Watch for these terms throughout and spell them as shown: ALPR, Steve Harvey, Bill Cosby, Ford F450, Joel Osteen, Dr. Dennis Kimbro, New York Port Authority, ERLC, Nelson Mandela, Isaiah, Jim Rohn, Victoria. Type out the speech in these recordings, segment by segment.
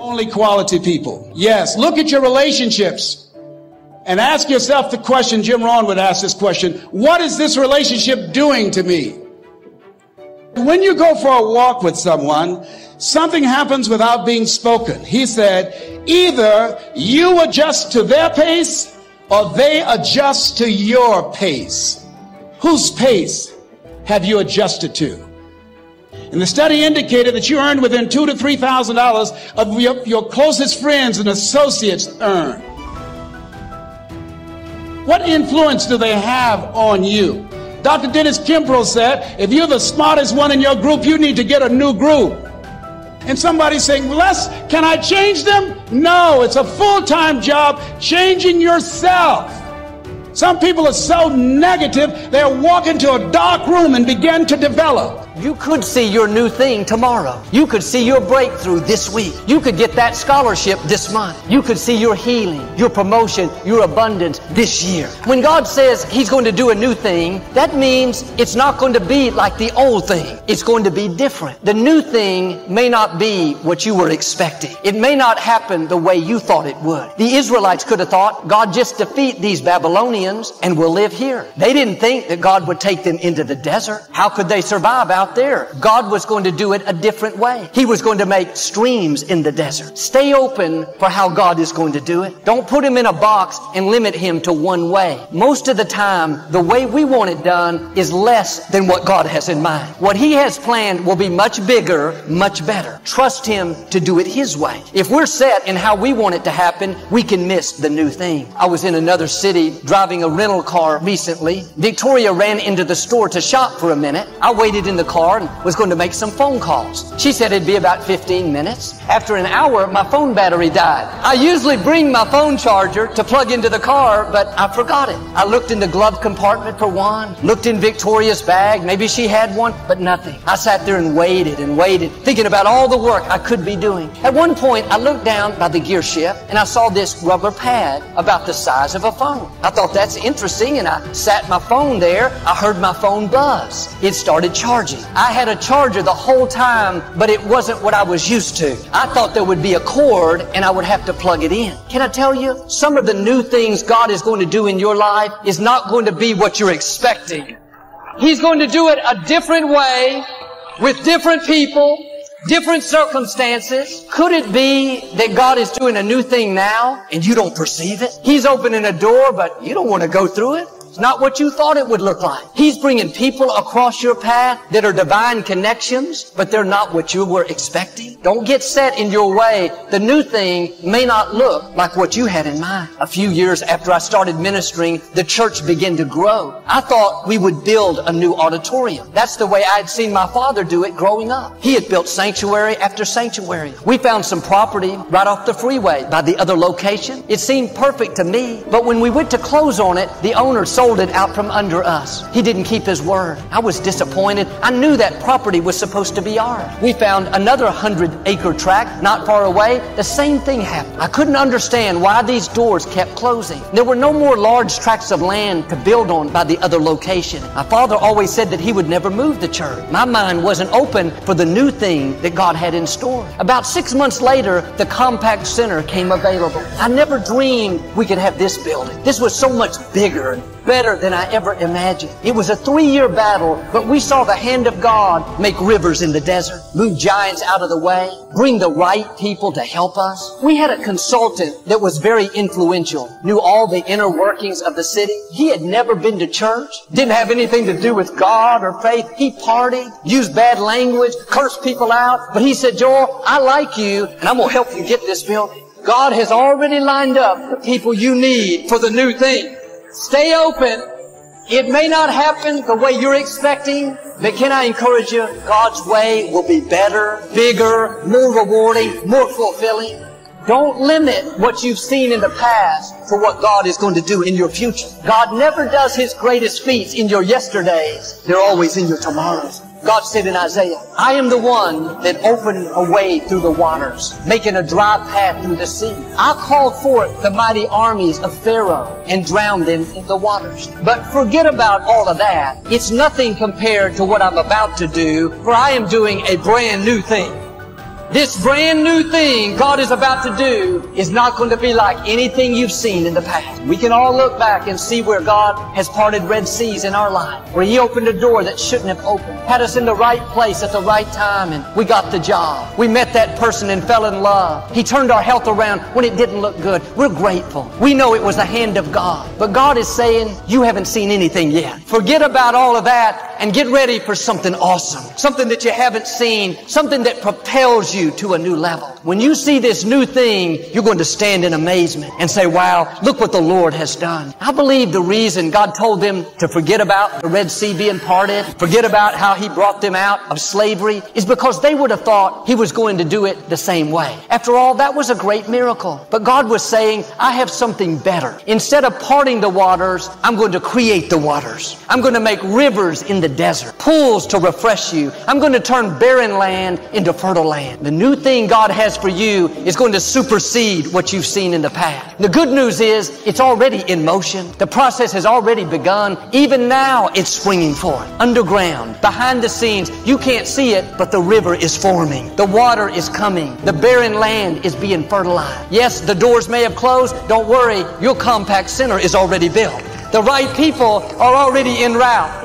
Only quality people. Yes, look at your relationships and ask yourself the question. Jim Rohn would ask this question: what is this relationship doing to me? When you go for a walk with someone, something happens without being spoken. He said, either you adjust to their pace or they adjust to your pace. Whose pace have you adjusted to? And the study indicated that you earned within $2,000 to $3,000 of your closest friends and associates earn. What influence do they have on you? Dr. Dennis Kimbro said, if you're the smartest one in your group, you need to get a new group. And somebody's saying, can I change them? No, it's a full-time job changing yourself. Some people are so negative, they'll walk into a dark room and begin to develop. You could see your new thing tomorrow. You could see your breakthrough this week. You could get that scholarship this month. You could see your healing, your promotion, your abundance this year. When God says He's going to do a new thing, that means it's not going to be like the old thing. It's going to be different. The new thing may not be what you were expecting. It may not happen the way you thought it would. The Israelites could have thought, God, just defeat these Babylonians and we'll live here. They didn't think that God would take them into the desert. How could they survive out there? God was going to do it a different way. He was going to make streams in the desert. Stay open for how God is going to do it. Don't put Him in a box and limit Him to one way. Most of the time, the way we want it done is less than what God has in mind. What He has planned will be much bigger, much better. Trust Him to do it His way. If we're set in how we want it to happen, we can miss the new thing. I was in another city driving a rental car recently. Victoria ran into the store to shop for a minute. I waited in the car and was going to make some phone calls. She said it'd be about 15 minutes. After an hour, my phone battery died. I usually bring my phone charger to plug into the car, but I forgot it. I looked in the glove compartment for one, looked in Victoria's bag, maybe she had one, but nothing. I sat there and waited and waited, thinking about all the work I could be doing. At one point, I looked down by the gear shift and I saw this rubber pad about the size of a phone. I thought that's interesting, and I sat my phone there. I heard my phone buzz. It started charging. I had a charger the whole time, but it wasn't what I was used to. I thought there would be a cord and I would have to plug it in. Can I tell you, some of the new things God is going to do in your life is not going to be what you're expecting. He's going to do it a different way, with different people, different circumstances. Could it be that God is doing a new thing now and you don't perceive it? He's opening a door, but you don't want to go through it. It's not what you thought it would look like. He's bringing people across your path that are divine connections, but they're not what you were expecting. Don't get set in your way. The new thing may not look like what you had in mind. A few years after I started ministering, the church began to grow. I thought we would build a new auditorium. That's the way I had seen my father do it growing up. He had built sanctuary after sanctuary. We found some property right off the freeway by the other location. It seemed perfect to me, but when we went to close on it, the owner sold it out from under us. He didn't keep his word. I was disappointed. I knew that property was supposed to be ours. We found another 100-acre tract not far away. The same thing happened. I couldn't understand why these doors kept closing. There were no more large tracts of land to build on by the other location. My father always said that he would never move the church. My mind wasn't open for the new thing that God had in store. About 6 months later, the compact center came available. I never dreamed we could have this building. This was so much bigger, better than I ever imagined. It was a 3-year battle, but we saw the hand of God make rivers in the desert, move giants out of the way, bring the right people to help us. We had a consultant that was very influential, knew all the inner workings of the city. He had never been to church, didn't have anything to do with God or faith. He partied, used bad language, cursed people out, but he said, Joel, I like you, and I'm going to help you get this building. God has already lined up the people you need for the new thing. Stay open. It may not happen the way you're expecting, but can I encourage you? God's way will be better, bigger, more rewarding, more fulfilling. Don't limit what you've seen in the past for what God is going to do in your future. God never does His greatest feats in your yesterdays. They're always in your tomorrows. God said in Isaiah, I am the one that opened a way through the waters, making a dry path through the sea. I called forth the mighty armies of Pharaoh and drowned them in the waters. But forget about all of that. It's nothing compared to what I'm about to do, for I am doing a brand new thing. This brand new thing God is about to do is not going to be like anything you've seen in the past. We can all look back and see where God has parted Red Seas in our life, where He opened a door that shouldn't have opened, had us in the right place at the right time, and we got the job. We met that person and fell in love. He turned our health around when it didn't look good. We're grateful. We know it was the hand of God. But God is saying, you haven't seen anything yet. Forget about all of that and get ready for something awesome, something that you haven't seen, something that propels you to a new level. When you see this new thing, you're going to stand in amazement and say, wow, look what the Lord has done. I believe the reason God told them to forget about the Red Sea being parted, forget about how He brought them out of slavery, is because they would have thought He was going to do it the same way. After all, that was a great miracle. But God was saying, I have something better. Instead of parting the waters, I'm going to create the waters. I'm going to make rivers in the desert, pools to refresh you. I'm going to turn barren land into fertile land. The new thing God has for you is going to supersede what you've seen in the past. The good news is it's already in motion. The process has already begun. Even now it's springing forth. Underground, behind the scenes, you can't see it, but the river is forming. The water is coming. The barren land is being fertilized. Yes, the doors may have closed. Don't worry, your compact center is already built. The right people are already en route.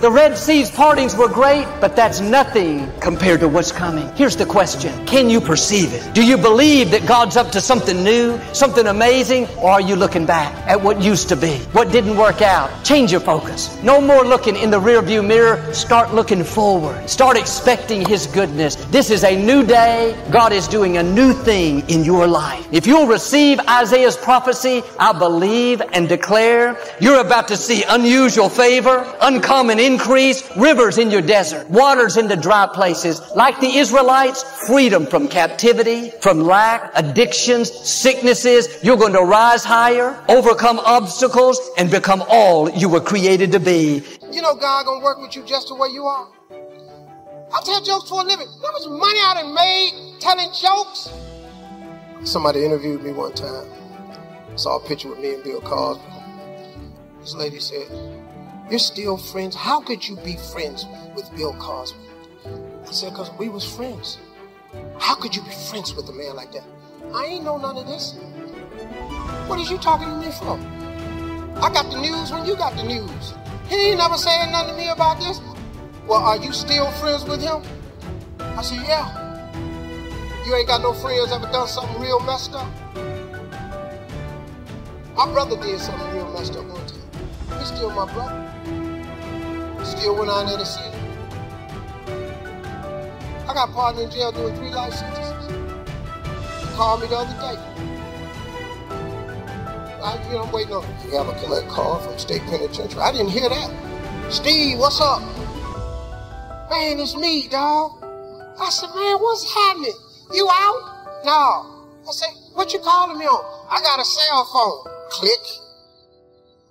The Red Sea's partings were great, but that's nothing compared to what's coming. Here's the question. Can you perceive it? Do you believe that God's up to something new, something amazing? Or are you looking back at what used to be, what didn't work out? Change your focus. No more looking in the rearview mirror. Start looking forward. Start expecting His goodness. This is a new day. God is doing a new thing in your life. If you'll receive Isaiah's prophecy, I believe and declare you're about to see unusual favor, uncommon income, increase, rivers in your desert, waters into dry places. Like the Israelites, freedom from captivity, from lack, addictions, sicknesses. You're going to rise higher, overcome obstacles, and become all you were created to be. You know God gonna work with you just the way you are. I tell jokes for a living. How much money I done made telling jokes? Somebody interviewed me one time. Saw a picture with me and Bill Cosby. This lady said, you're still friends? How could you be friends with Bill Cosby? I said, because we was friends. How could you be friends with a man like that? I ain't know none of this. What is you talking to me for? I got the news when you got the news. He ain't never saying nothing to me about this. Well, are you still friends with him? I said, yeah. You ain't got no friends ever done something real messed up? My brother did something real messed up one time. He's still my brother. Still went out there to see it. I got a partner in jail doing 3 life sentences. He called me the other day. I'm waiting on him. You have a collect call from state penitentiary. I didn't hear that. Steve, what's up? Man, it's me, dog. I said, man, what's happening? You out? No. I said, what you calling me on? I got a cell phone. Click.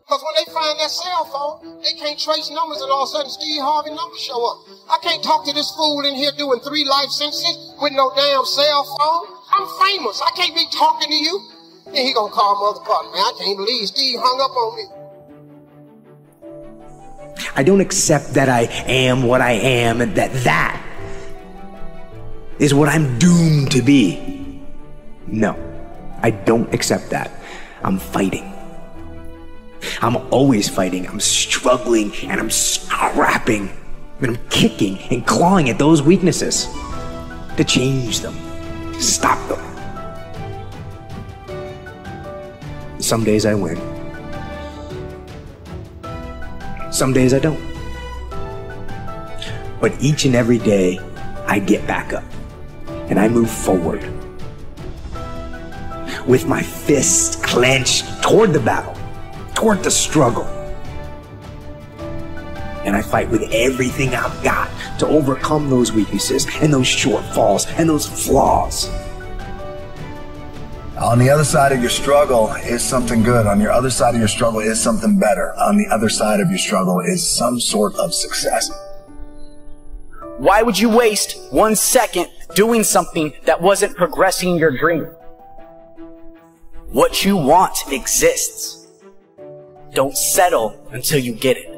Because when they find that cell phone, they can't trace numbers, and all of a sudden Steve Harvey numbers show up. I can't talk to this fool in here doing 3 life sentences with no damn cell phone. I'm famous. I can't be talking to you. Then he gonna call my other partner. Man, I can't believe Steve hung up on me. I don't accept that I am what I am, and that is what I'm doomed to be. No, I don't accept that. I'm fighting. I'm always fighting, I'm struggling, and I'm scrapping, and I'm kicking and clawing at those weaknesses to change them, to stop them. Some days I win. Some days I don't. But each and every day, I get back up, and I move forward with my fists clenched toward the battle, toward the struggle. And I fight with everything I've got to overcome those weaknesses and those shortfalls and those flaws. On the other side of your struggle is something good. On your other side of your struggle is something better. On the other side of your struggle is some sort of success. Why would you waste 1 second doing something that wasn't progressing your dream? What you want exists. Don't settle until you get it.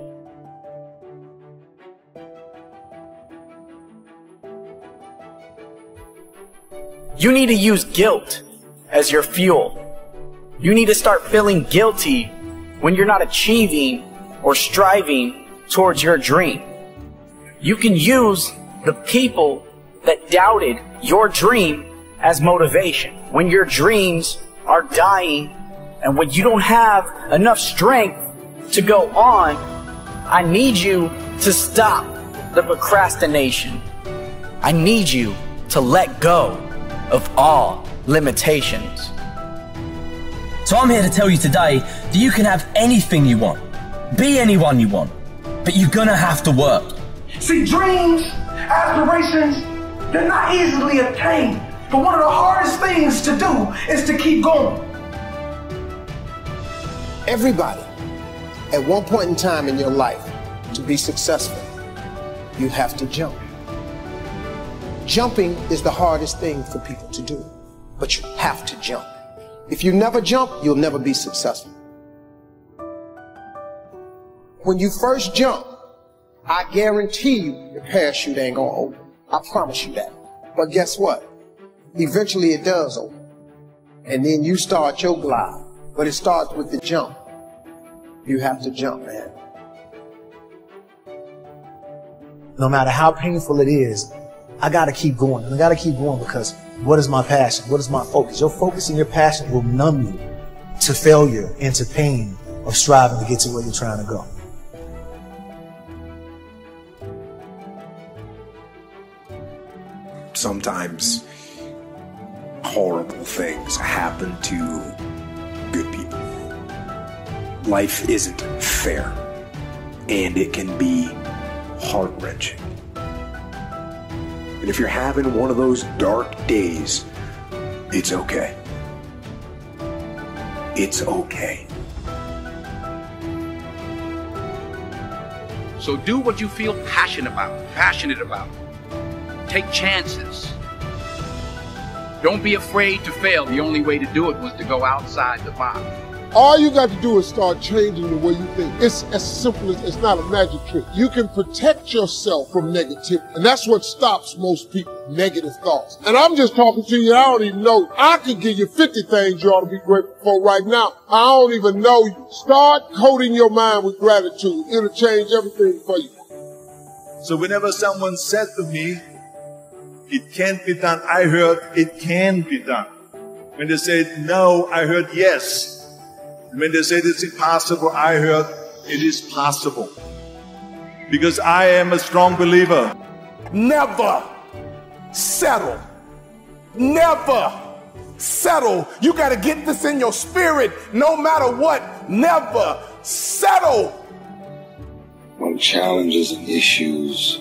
You need to use guilt as your fuel. You need to start feeling guilty when you're not achieving or striving towards your dream. You can use the people that doubted your dream as motivation. When your dreams are dying and when you don't have enough strength to go on, I need you to stop the procrastination. I need you to let go of all limitations. So I'm here to tell you today that you can have anything you want, be anyone you want, but you're gonna have to work. See, dreams, aspirations, they're not easily attained, but one of the hardest things to do is to keep going. Everybody, at one point in time in your life, to be successful, you have to jump. Jumping is the hardest thing for people to do, but you have to jump. If you never jump, you'll never be successful. When you first jump, I guarantee you your parachute ain't gonna open. I promise you that. But guess what? Eventually it does open. And then you start your glide. But it starts with the jump. You have to jump, man. No matter how painful it is, I gotta keep going, and I gotta keep going because what is my passion? What is my focus? Your focus and your passion will numb you to failure and to pain of striving to get to where you're trying to go. Sometimes horrible things happen to good people. Life isn't fair, and it can be heart-wrenching. And if you're having one of those dark days, it's okay. It's okay. So do what you feel passionate about. Take chances. Don't be afraid to fail. The only way to do it was to go outside the box. All you got to do is start changing the way you think. It's as simple as, it's not a magic trick. You can protect yourself from negativity, and that's what stops most people, negative thoughts. And I'm just talking to you, I don't even know. I could give you 50 things you ought to be grateful for right now. I don't even know you. Start coating your mind with gratitude. It'll change everything for you. So whenever someone said to me, "It can't be done," I heard, "It can be done." When they said no, I heard, "Yes." When they said it's impossible, I heard, "It is possible." Because I am a strong believer. Never settle. Never settle. You got to get this in your spirit no matter what. Never settle. When challenges and issues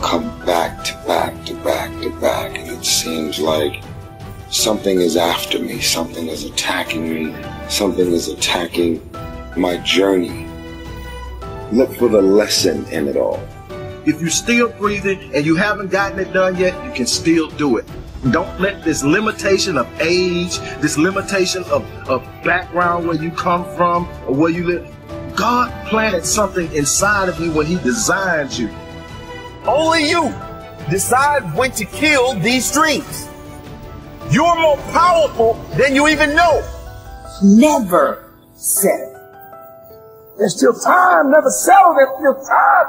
come back to back to back to back, and it seems like something is after me, something is attacking me, something is attacking my journey. Look for the lesson in it all. If you're still breathing and you haven't gotten it done yet, you can still do it. Don't let this limitation of age, this limitation of background, where you come from or where you live. God planted something inside of you when he designed you. Only you decide when to kill these dreams. You're more powerful than you even know. Never settle. There's still time. Never settle. There's still time.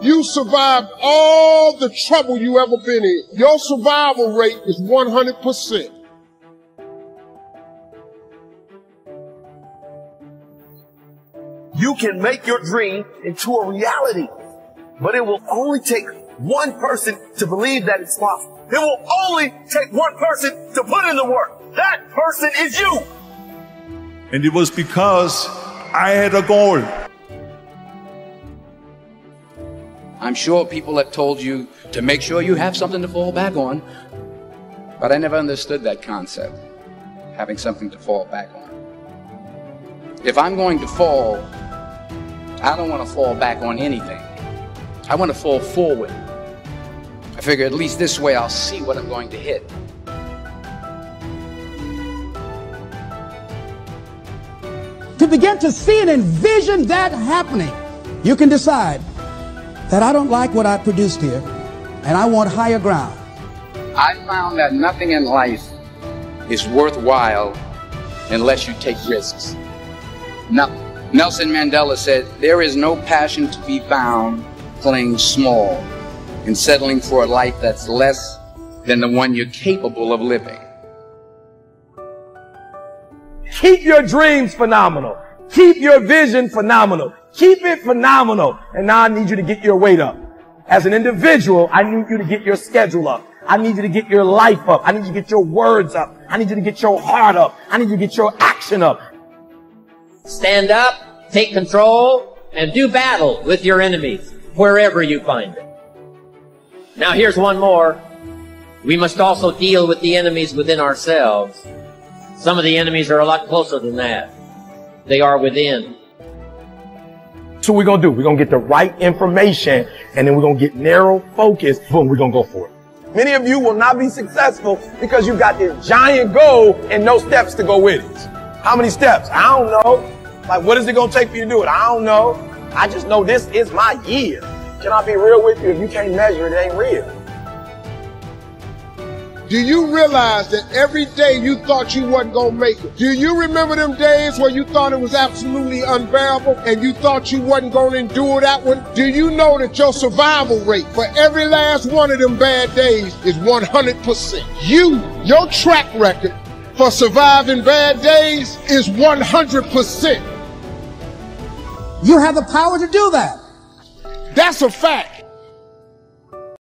You survived all the trouble you ever been in. Your survival rate is 100%. You can make your dream into a reality, but it will only take one person to believe that it's possible. It will only take one person to put in the work. That person is you. And it was because I had a goal. I'm sure people have told you to make sure you have something to fall back on, but I never understood that concept, having something to fall back on. If I'm going to fall, I don't want to fall back on anything. I want to fall forward. I figure at least this way I'll see what I'm going to hit. To begin to see and envision that happening, you can decide that I don't like what I produced here, and I want higher ground. I found that nothing in life is worthwhile unless you take risks. Nelson Mandela said, "There is no passion to be found playing small and settling for a life that's less than the one you're capable of living." Keep your dreams phenomenal. Keep your vision phenomenal. Keep it phenomenal. And now I need you to get your weight up. As an individual, I need you to get your schedule up. I need you to get your life up. I need you to get your words up. I need you to get your heart up. I need you to get your action up. Stand up, take control, and do battle with your enemies, wherever you find them. Now here's one more. We must also deal with the enemies within ourselves. Some of the enemies are a lot closer than that. They are within. So what we're going to do, we're going to get the right information, and then we're going to get narrow focus. Boom, we're going to go for it. Many of you will not be successful because you've got this giant goal and no steps to go with it. How many steps? I don't know. Like, what is it going to take for you to do it? I don't know. I just know this is my year. Can I be real with you? If you can't measure it, it ain't real. Do you realize that every day you thought you wasn't going to make it? Do you remember them days where you thought it was absolutely unbearable and you thought you wasn't going to endure that one? Do you know that your survival rate for every last one of them bad days is 100%? Your track record for surviving bad days is 100%. You have the power to do that. That's a fact.